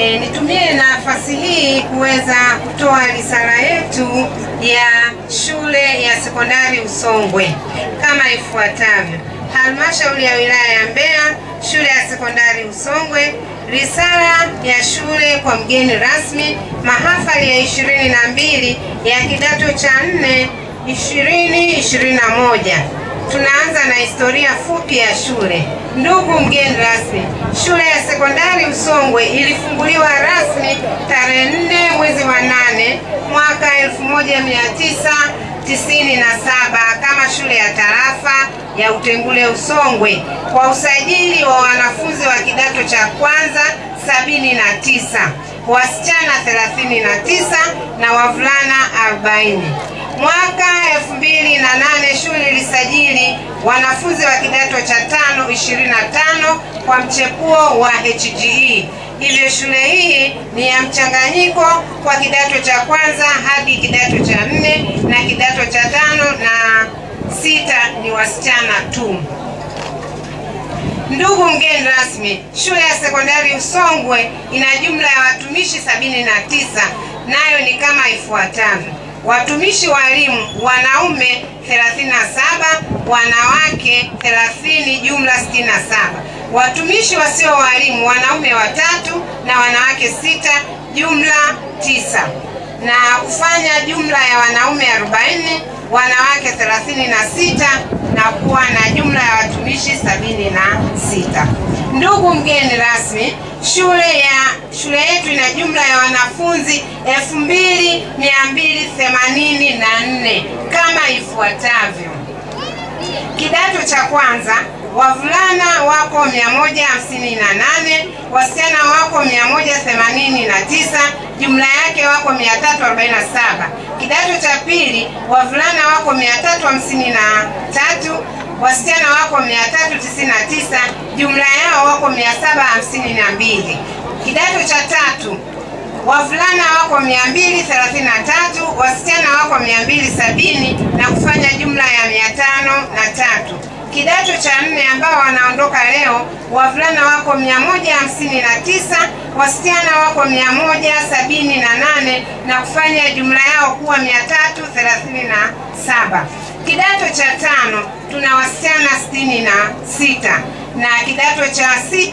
nitumie nafasi hii kuweza kutoa risala yetu ya shule ya sekondari Usongwe kama ifuatavyo. Halmashauri ya wilaya ya Mbeya, shule ya sekondari Usongwe. Risala ya shule kwa mgeni rasmi, mahafali ya 22 ya kidato cha 4 2021. Tunaanza na historia fupi ya shule. Ndugu mgeni rasmi, shule ya sekondari Usongwe ilifunguliwa rasmi tarehe 4 mwezi wa 8 mwaka 1997 kama shule ya tarafa ya Utengule Usongwe kwa usajili wa wanafunzi wa kidato cha kwanza 79, wasichana 39 na wavulana 40. Mwaka 2008 shule ilisajili wanafunzi wa kidato cha 5 25 kwa mchepuo wa HGE. Hivyo shule hii ni ya mchanganyiko kwa kidato cha kwanza hadi kidato cha 4 na kidato cha 5 na 6 ni wasichana tu. Ndugu mgeni rasmi, shule ya sekondari Usongwe ina jumla ya watumishi 79, nayo ni kama ifuatavyo. Watumishi walimu wanaume 37, wanawake 30, jumla 67. Watumishi wasio walimu wanaume 3 na wanawake 6, jumla 9. Na kufanya jumla ya wanaume 40, wanawake 36 na kuwa na jumla ya watumishi 76. Ndugu mgeni rasmi, shule yetu ina jumla ya wanafunzi 2284 kama ifuatavyo. Kidato cha kwanza, wavulana wako 158, wasichana wako 189, jumla yake wako 347. Kidato cha pili, wavulana wako 353, wasichana wako 399, jumla yao wako 752. Kidato cha tatu, wavulana wako 233, wasichana wako 270 na kufanya jumla ya 503. Kidato cha 4 ambao wanaondoka leo, wavulana wako 159, wasichana wako 178 na kufanya jumla yao kuwa 337. Kidato cha 5 tuna wasichana 66 na kidato cha 6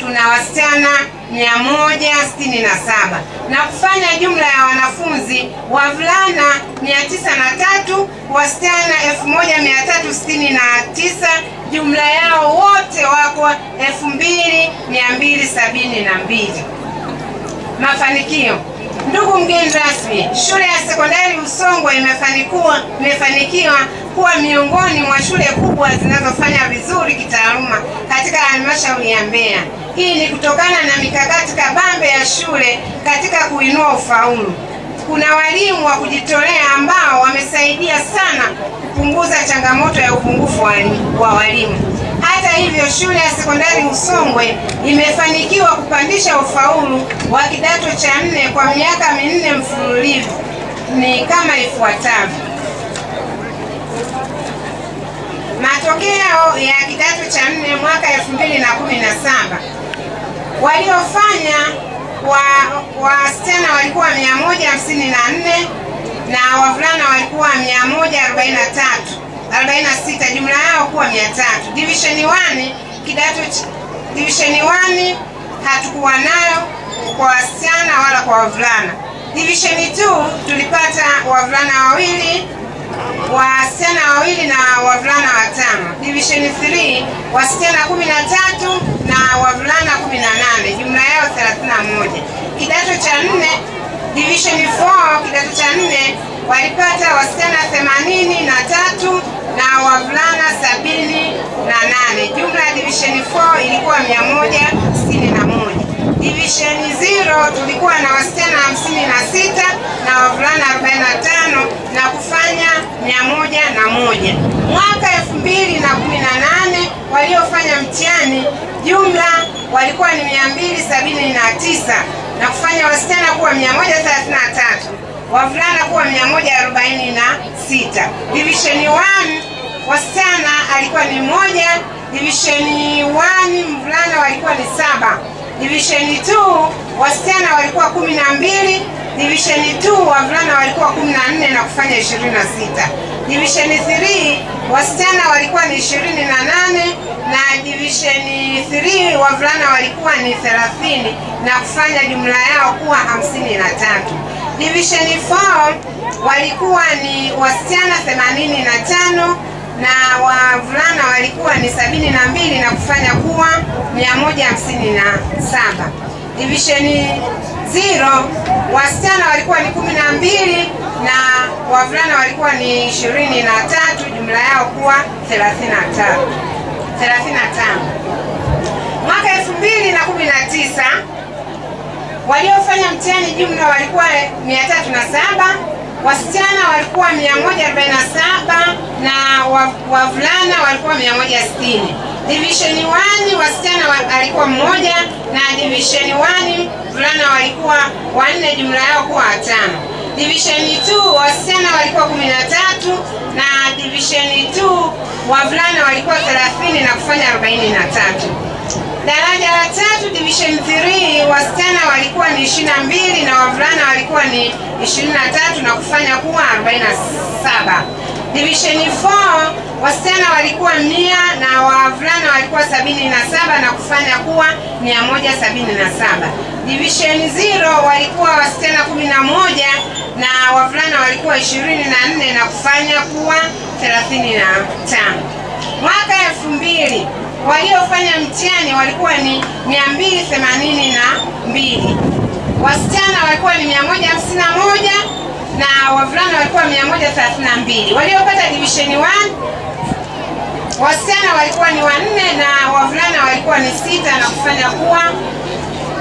tuna wasichana 167 na kufanya jumla ya wanafunzi wavulana 903, wasichana 1369, jumla yao wote wako 2272. Mafanikio. Ndugu mgeni rasmi, shule ya sekondari Usongwe imefanikiwa kuwa miongoni mwa shule kubwa zinazofanya vizuri kitaaluma katika halmashauri ya Mbeya. Hii ni kutokana na mikakati kabambe ya shule katika kuinua ufaulu. Kuna walimu wa kujitolea ambao wamesaidia sana kupunguza changamoto ya upungufu wa walimu. Hata hivyo, shule ya sekondari Usongwe imefanikiwa kupandisha ufaulu wa kidato cha 4 kwa miaka 4 mfululizo ni kama ifuatavyo. Matokeo ya kidato cha 4 mwaka 2017, waliofanya wasichana walikuwa 154 na wavulana walikuwa 146, jumla yao kuwa 300. Division 1 hatukuwa nayo kwa wasichana wala kwa wavulana. Division 2 tulipata wavulana 2, wasichana 2 na wavulana 5. Division 3 wasichana 13 na wavulana 18, jumla yao 31. Kidato cha 4, Division 4 kidato cha 4 walipata wasichana 83 na wavulana 78. Jumla ya Division 4 ilikuwa 161. Division 0 tulikuwa na wasichana 56 na wavulana 45 na kufanya 101. Mwaka 2018 waliofanya mtihani jumla walikuwa ni 279 na kufanya wasichana kuwa 133, wavulana kuwa 146. Division 1 wasichana alikuwa ni 1, Division 1 mvulana walikuwa ni 7. Divisheni 2 wasichana walikuwa 12, divisheni 2 wavulana walikuwa 14 na kufanya 26. Divisheni 3 wasichana walikuwa ni 28 na divisheni 3 wavulana walikuwa ni 30 na kufanya jumla yao kuwa 53. Divisheni 4 walikuwa ni wasichana 85 na wavulana walikuwa ni 72 na kufanya kuwa 157. Divisheni 0 wasichana walikuwa ni 12 na wavulana walikuwa ni 23, jumla yao kuwa 35. Mwaka 2019 waliofanya mtihani jumla walikuwa 307. Wasichana walikuwa 147 na wavulana walikuwa 160. Division 1 wasichana alikuwa 1 na division 1 wavulana walikuwa 4, jumla yao kuwa 5. Division 2 wasichana walikuwa 13 na division 2 wavulana walikuwa 30 na kufanya 43. Daraja la 3 division 3 wasichana walikuwa ni 22 na wavulana walikuwa ni 23 na kufanya kuwa 47. Division 4 wasichana walikuwa 100 na wavulana walikuwa 77 na kufanya kuwa 177. Division 0 walikuwa wasichana 11 na wavulana walikuwa 24 na kufanya kuwa 35. Mwaka 2000 waliofanya mtihani walikuwa ni 282. Wasichana walikuwa ni 151 na wavulana walikuwa 132. Waliopata division 1 wasichana walikuwa ni 4 na wavulana walikuwa ni 6 na kufanya kuwa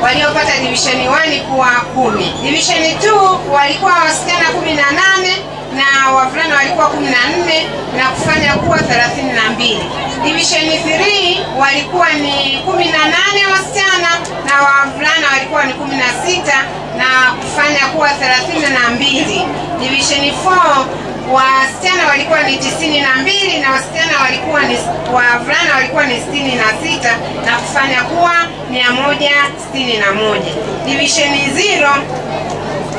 waliopata division 1 kuwa 10. Division 2 walikuwa wasichana 18 na wavulana walikuwa 14 na kufanya kuwa 32. Division 3 walikuwa ni 18 wasichana na wavulana walikuwa ni 16 na kufanya kuwa 32. Division 4 wasichana walikuwa ni 92 na wavulana walikuwa ni 66 na kufanya kuwa 161. Division 0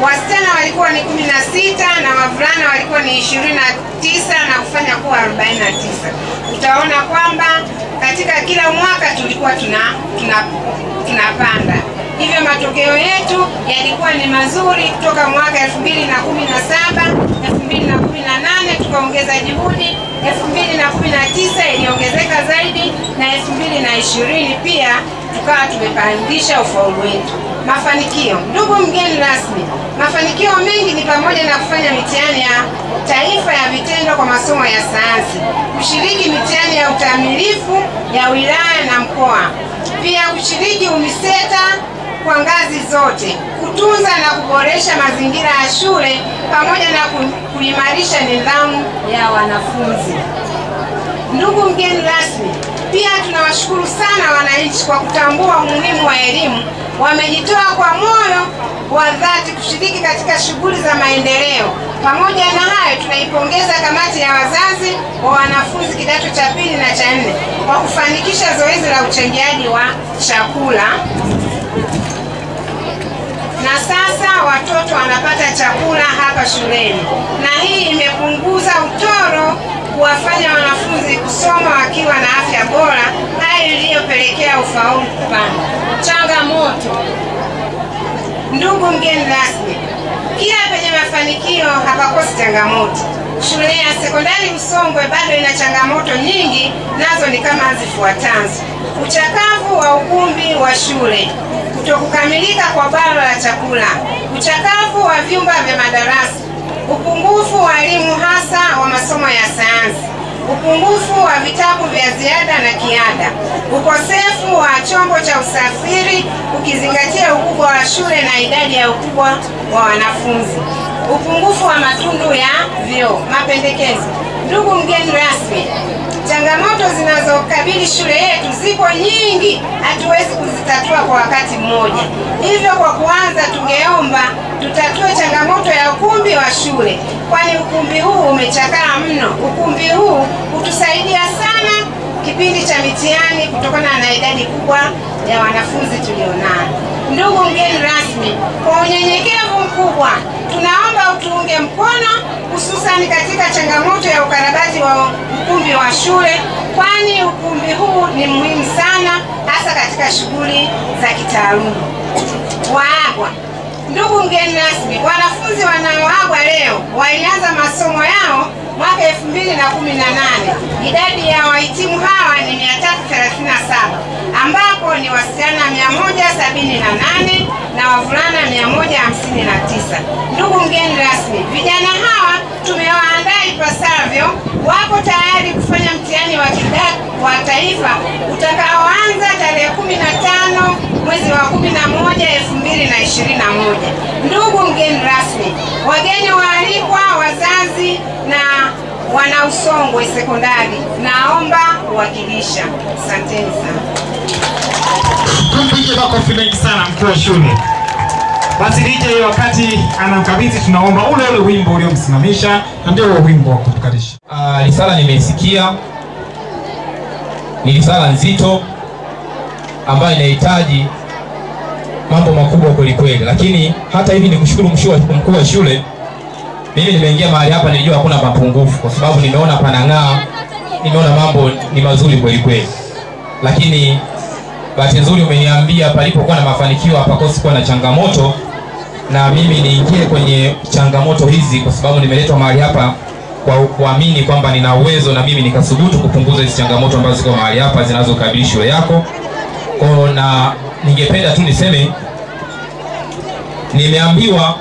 wasichana walikuwa ni 16 na wavulana walikuwa ni 29 na kufanya kuwa 49. Utaona kwamba katika kila mwaka tulikuwa tunapanda. Hivyo matokeo yetu yalikuwa ni mazuri kutoka mwaka 2017, 2018 tukaongeza juhudi, 2019 iliongezeka zaidi na 2020 pia tukawa tumepandisha ufaulu wetu. Mafanikio. Ndugu mgeni rasmi, mafanikio mengi ni pamoja na kufanya mitihani ya taifa ya vitendo kwa masomo ya sayansi, kushiriki mitihani ya utamilifu ya wilaya na mkoa, pia kushiriki UMISETA kwa ngazi zote, kutunza na kuboresha mazingira ya shule pamoja na kuimarisha nidhamu ya wanafunzi. Ndugu mgeni rasmi, pia tunawashukuru sana wananchi kwa kutambua umuhimu wa elimu. Wamejitoa kwa moyo wa dhati kushiriki katika shughuli za maendeleo. Pamoja na hayo, tunaipongeza kamati ya wazazi wa wanafunzi kidato cha 2 na cha 4 kwa kufanikisha zoezi la uchangiaji wa chakula. Na sasa watoto wanapata chakula hapa shuleni. Na hii imepunguza utoro, kuwafanya wanafunzi kusoma wakiwa na afya bora, hali iliyopelekea ufaulu kupanda. Changamoto. Ndugu mgeni rasmi, kila penye mafanikio hapakosi changamoto. Shule ya Sekondari Usongwe bado ina changamoto nyingi, nazo ni kama zifuatazo: uchakavu wa ukumbi wa shule, kutokukamilika kwa bara la chakula, uchakavu wa vyumba vya madarasa, upungufu wa elimu hasa wa masomo ya sayansi, upungufu wa vitabu vya ziada na kiada, ukosefu wa chombo cha usafiri ukizingatia ukubwa wa shule na idadi ya ukubwa wa wanafunzi, upungufu wa matundu ya vyoo. Mapendekezo. Ndugu mgeni rasmi, changamoto zinazokabili shule yetu zipo nyingi, hatuwezi kuzitatua kwa wakati mmoja. Hivyo kwa kuanza, tungeomba tutatue changamoto ya ukumbi wa shule, kwani ukumbi huu umechakaa mno. Ukumbi huu hutusaidia sana kipindi cha mitihani kutokana na idadi kubwa ya wanafunzi tulionao. Kwa unyenyekevu mkubwa, tunaomba utuunge mkono hususani katika changamoto ya ukarabati wa ukumbi wa shule, kwani ukumbi huu ni muhimu sana hasa katika shughuli za kitaaluma. Waagwa. Ndugu mgeni rasmi, wanafunzi wanaoagwa leo walianza masomo yao mwaka 2018. Idadi ya wahitimu hawa ni 337, ambapo ni wasichana 178 na wavulana 159. Ndugu mgeni rasmi, vijana hawa tumewaandaa ipasavyo, wapo tayari kufanya mtihani wa kidato wa taifa utakaoanza tarehe 15 mwezi wa 11 2021. Ndugu mgeni rasmi, wageni waalikwa, wazazi na wana Usongwe sekondari, naomba kuwakilisha. Asanteni sana. Tumpige makofi mengi sana mkuu wa shule. Basi DJ wakati anamkabidhi, tunaomba ule wimbo uliomsimamisha na ndio wimbo wa kutukalisha. Risala nimeisikia. Ni risala nzito ambayo inahitaji mambo makubwa kweli kweli, lakini hata hivi nikushukuru mkuu wa shule. Mimi nimeingia mahali hapa nilijua hakuna mapungufu, kwa sababu nimeona panang'aa, nimeona mambo ni mazuri kweli kweli. Lakini bahati nzuri umeniambia palipokuwa na mafanikio hapakosi kuwa na changamoto, na mimi niingie kwenye changamoto hizi kwa sababu nimeletwa mahali hapa kwa kuamini kwamba nina uwezo na mimi nikasubutu kupunguza hizi changamoto ambazo ziko mahali hapa zinazokabili shule yako. Kwa na ningependa tu niseme, nimeambiwa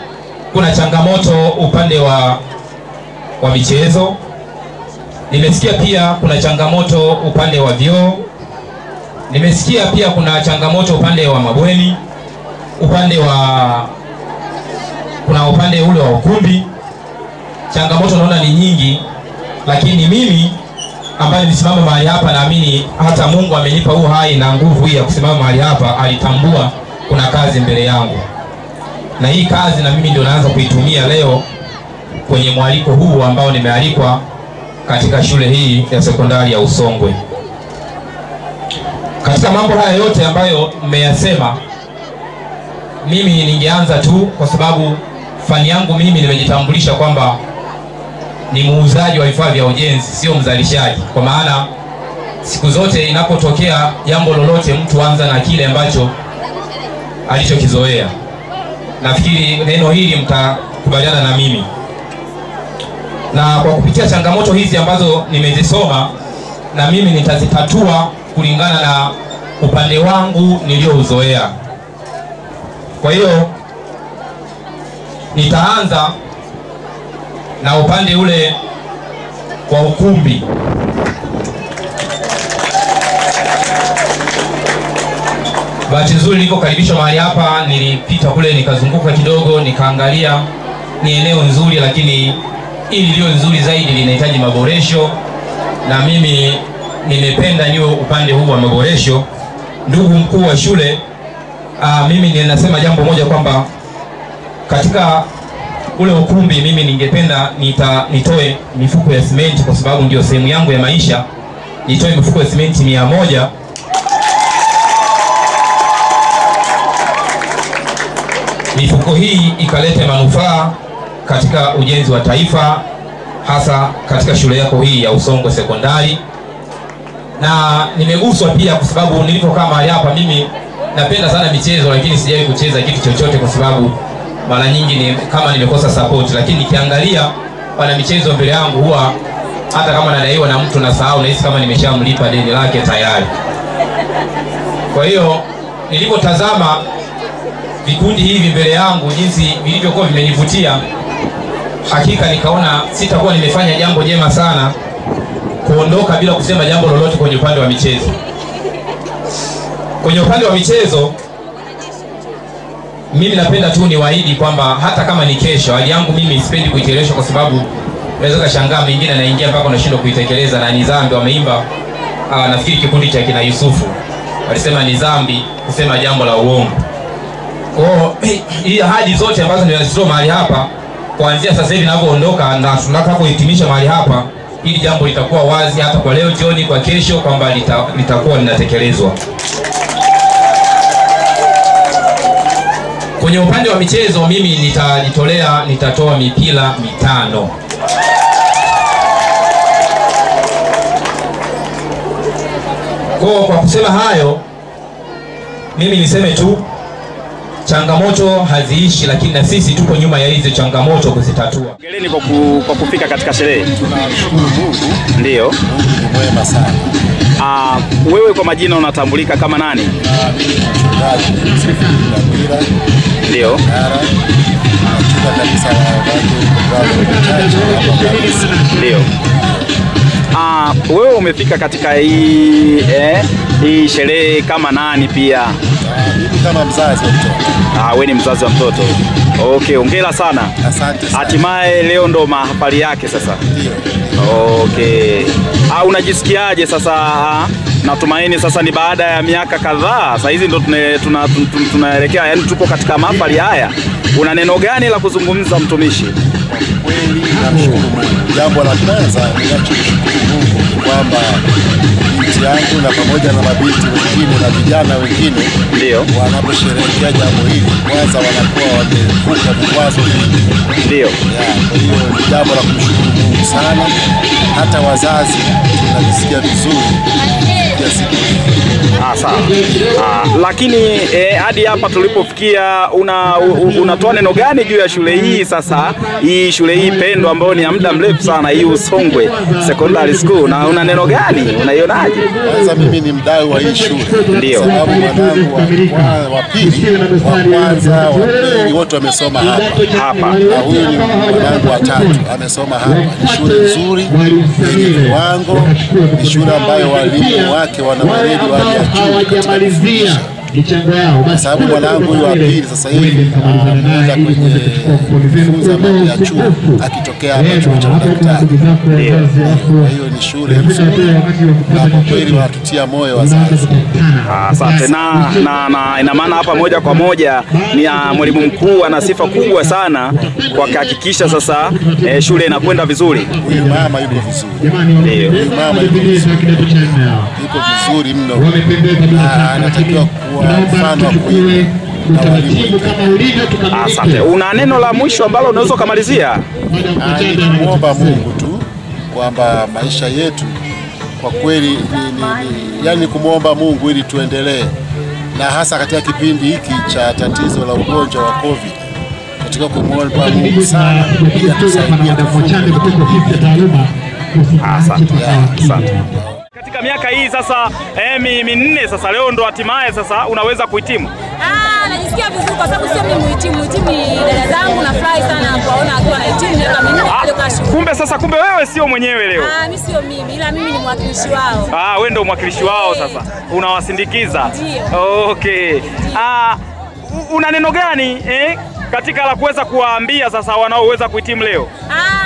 kuna changamoto upande wa michezo. Nimesikia pia kuna changamoto upande wa vyoo. Nimesikia pia kuna changamoto upande wa mabweni, upande ule wa ukumbi. Changamoto naona ni nyingi, lakini mimi ambaye nimesimama mahali hapa, naamini hata Mungu amenipa uhai na nguvu hii ya kusimama mahali hapa. Alitambua kuna kazi mbele yangu, na hii kazi na mimi ndio naanza kuitumia leo kwenye mwaliko huu ambao nimealikwa katika shule hii ya sekondari ya Usongwe. Katika mambo haya yote ambayo mmeyasema, mimi ningeanza tu, kwa sababu fani yangu mimi nimejitambulisha kwamba ni muuzaji wa vifaa vya ujenzi, sio mzalishaji. Kwa maana siku zote inapotokea jambo lolote, mtu anza na kile ambacho alichokizoea. Nafikiri neno hili mtakubaliana na mimi. Na kwa kupitia changamoto hizi ambazo nimezisoma, na mimi nitazitatua kulingana na upande wangu niliouzoea. Kwa hiyo nitaanza na upande ule wa ukumbi. Bahati nzuri nilipokaribishwa mahali hapa, nilipita kule nikazunguka kidogo, nikaangalia ni eneo nzuri, lakini ili liwe nzuri zaidi linahitaji maboresho, na mimi nimependa niwe upande huu wa maboresho. Ndugu mkuu wa shule, mimi ninasema jambo moja kwamba katika ule ukumbi mimi ningependa nitoe mifuko ya simenti, kwa sababu ndio sehemu yangu ya maisha. Nitoe mifuko ya simenti 100. Mifuko hii ikalete manufaa katika ujenzi wa taifa, hasa katika shule yako hii ya Usongwe sekondari. Na nimeguswa pia kwa sababu nilipokaa mahali hapa, mimi napenda sana michezo, lakini sijawahi kucheza kitu chochote kwa sababu mara nyingi ni kama nimekosa support. Lakini nikiangalia wana michezo mbele yangu, huwa hata kama nadaiwa na mtu nasahau, na hisi kama nimeshamlipa deni lake tayari. Kwa hiyo nilipotazama vikundi hivi mbele yangu jinsi vilivyokuwa vimenivutia, hakika nikaona sitakuwa nimefanya jambo jema sana kuondoka bila kusema jambo lolote kwenye upande wa michezo. Kwenye upande wa michezo mimi napenda tu niwaahidi kwamba hata kama ni kesho, hali yangu mimi sipendi kuitelesha, kwa sababu naweza kushangaa mwingine anaingia mpaka anashindwa kuitekeleza. Na ni dhambi wameimba, nafikiri kikundi cha kina Yusufu walisema ni dhambi kusema jambo la uongo. Kwa hii ahadi zote ambazo ninazitoa mahali hapa, kuanzia sasa hivi ninapoondoka na tunataka kuhitimisha mahali hapa, ili jambo litakuwa wazi hata kwa leo jioni, kwa kesho, kwamba litakuwa linatekelezwa. Kwenye upande wa michezo mimi nitatoa mipira mitano. Kwa kusema hayo, mimi niseme tu changamoto haziishi, lakini na sisi tupo nyuma ya hizo changamoto kuzitatua. Hongereni kwa kufika katika sherehe. Ndio. Mwema sana. Wewe kwa majina unatambulika kama nani? Ndio. Ndio. Wewe umefika katika hii sherehe kama nani pia? Kama mzazi wa mtoto. Wewe ni mzazi wa mtoto. Okay, hongera sana. Asante sana. Hatimaye leo ndo mahafali yake sasa. Ndio. Okay. Unajisikiaje sasa? Natumaini sasa ni baada ya miaka kadhaa. Sasa hizi ndo tunaelekea, yani tupo katika mahafali haya. Una neno gani la kuzungumza, mtumishi? Kweli namshukuru Mungu. Jambo la kwanza ninachukuru kwamba binti yangu na pamoja na mabinti wengine na vijana wengine ndio wanaposherehekea jambo hili, kwanza wanakuwa wamevuka vikwazo hivi. Ndio. Kwa hiyo jambo la kumshukuru Mungu sana. Hata wazazi tunajisikia vizuri. Sawa. Lakini hadi hapa tulipofikia, unatoa neno gani juu ya shule hii sasa? Hii shule hii pendwa ambayo ni ya muda mrefu sana, hii Usongwe Secondary School, na una neno gani? Unaionaje? Kwanza mimi ni mdau wa hii shule. Ndio. Sababu mwanangu wa pili, wa kwanza, wa pili wote wamesoma hapa. Na huyu ni mwanangu wa tatu amesoma hapa. Ni shule nzuri, ni viwango, ni shule ambayo walimu wake wanawaeledi wale wamalizia michango yao. Basi sababu mwanangu huyu wa pili sasa hivi anaanza kujifunza mambo ya chuo akitokea hapa chuo cha daktari. Hiyo ni shule nzuri. Kwa kweli watutia moyo wazazi. Asante. Na ina maana hapa moja kwa moja ni mwalimu mkuu ana sifa kubwa sana kwa kuhakikisha sasa shule inakwenda vizuri. Huyu mama yuko vizuri. Ndio. Huyu mama yuko vizuri mno. Anatakiwa kuwa mfano wa kuigwa na walimu. Asante. Una neno la mwisho ambalo unaweza kumalizia? Naomba Mungu tu kwamba maisha yetu kwa kweli yani kumuomba Mungu ili tuendelee, na hasa katika kipindi hiki cha tatizo la ugonjwa wa COVID. Katika kumuomba Mungu sana ili atusaidie tufuate kupitia taaluma. Asante. Asante. Katika miaka hii sasa minne sasa, leo ndo hatimaye sasa unaweza kuhitimu. Najisikia vizuri kwa sababu sio mimi muhitimu ni dada zangu, na furahi sana kuona akiwa anahitimu miaka minne. Kumbe sasa, kumbe wewe sio mwenyewe leo. Mimi sio mimi, ila mimi ni mwakilishi wao. Wewe ndio mwakilishi wao sasa. Unawasindikiza. Ndio. Okay. Una neno gani katika la kuweza kuwaambia sasa wanaoweza kuhitimu leo?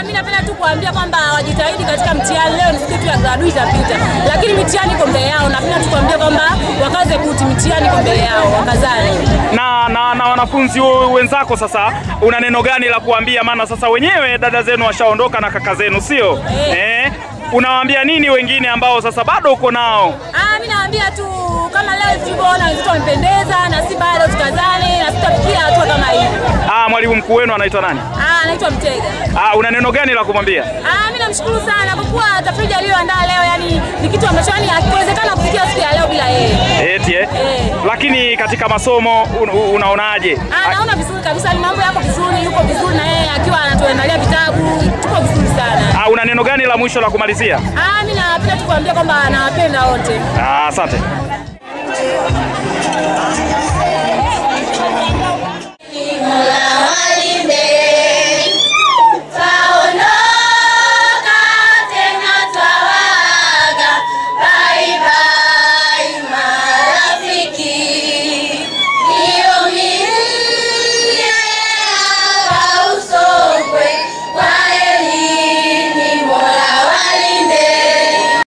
Mimi napenda tu kuambia kwamba wajitahidi katika mtihani. Leo ni siku ya graduate pita, lakini mtihani iko mbele yao, na napenda tu kuambia kwamba wakaze buti, mtihani iko mbele yao, wakazane. Na wanafunzi wenzako sasa, una neno gani la kuambia, maana sasa wenyewe dada zenu washaondoka na kaka zenu, sio? Unawaambia nini wengine ambao sasa bado uko nao? Mimi naambia tu kama leo tulivyoona watoto wamependeza, na si bado tukazane na tutafikia hatua kama hiyo. Mwalimu mkuu wenu anaitwa nani? Anaitwa Mtega. Una neno gani la kumwambia? Mimi namshukuru sana kwa kuwa tafrija aliyoandaa leo, yani ni kitu ambacho yani hakiwezekana kufikia siku ya leo bila yeye. Lakini katika masomo unaonaje? Naona vizuri kabisa, ni mambo yako vizuri, yuko vizuri na yeye akiwa anatuandalia vitabu, tuko vizuri sana. Una neno gani la mwisho la kumalizia? Mimi napenda tu kuambia kwamba nawapenda wote. Asante.